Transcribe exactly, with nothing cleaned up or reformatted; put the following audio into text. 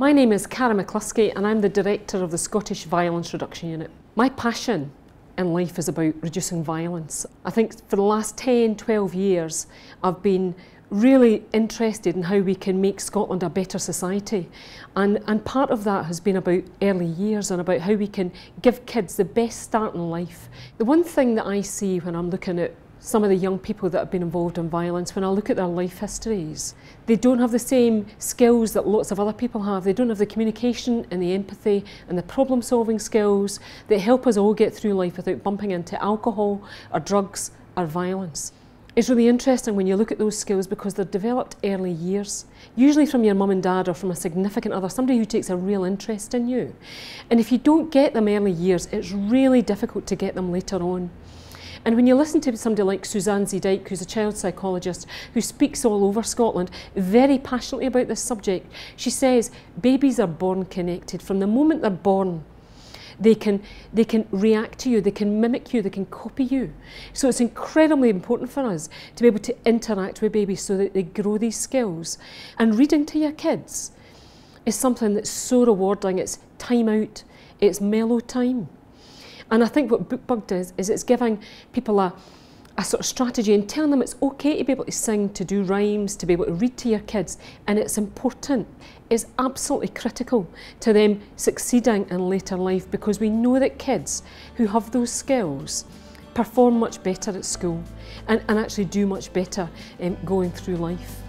My name is Karyn McCluskey and I'm the Director of the Scottish Violence Reduction Unit. My passion in life is about reducing violence. I think for the last ten, twelve years I've been really interested in how we can make Scotland a better society, and, and part of that has been about early years and about how we can give kids the best start in life. The one thing that I see when I'm looking at some of the young people that have been involved in violence, when I look at their life histories, they don't have the same skills that lots of other people have. They don't have the communication and the empathy and the problem-solving skills that help us all get through life without bumping into alcohol or drugs or violence. It's really interesting when you look at those skills because they're developed early years, usually from your mum and dad or from a significant other, somebody who takes a real interest in you. And if you don't get them early years, it's really difficult to get them later on. And when you listen to somebody like Suzanne Z. Dyke, who's a child psychologist who speaks all over Scotland very passionately about this subject, she says babies are born connected. From the moment they're born, they can, they can react to you, they can mimic you, they can copy you. So it's incredibly important for us to be able to interact with babies so that they grow these skills. And reading to your kids is something that's so rewarding. It's time out, it's mellow time. And I think what Bookbug does is it's giving people a, a sort of strategy and telling them it's okay to be able to sing, to do rhymes, to be able to read to your kids, and it's important. It's absolutely critical to them succeeding in later life because we know that kids who have those skills perform much better at school and, and actually do much better um, going through life.